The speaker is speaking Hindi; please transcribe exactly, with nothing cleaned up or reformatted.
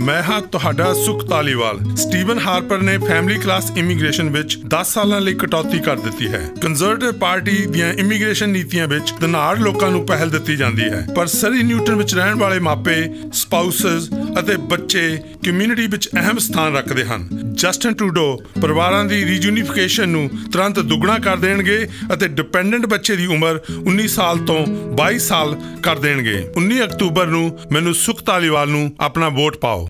मैं हाँ तुहाडा सुख धालीवाल। स्टीवन हार्पर ने फैमिली क्लास इमीग्रेशन विच दस साल लई कटौती कर दिती है। कंजरवेटिव पार्टी दीआं इमीग्रेशन नीतियां विच धनाड़ लोकां नूं पहल दिती जांदी है, पर सरी न्यूटन विच रहण वाले मापे, स्पाउसेस अते बच्चे कम्यूनिटी विच अहम स्थान रखदे हन। जस्टिन ट्रूडो परिवारां दी रीयूनिफिकेशन नूं तुरंत दुगना कर देणगे अते डिपेंडेंट बच्चे दी उम्र उन्नीस साल तो बाईस साल कर देणगे। उन्नीस अक्तूबर नूं मैनूं सुख धालीवाल नूं अपना वोट पाओ।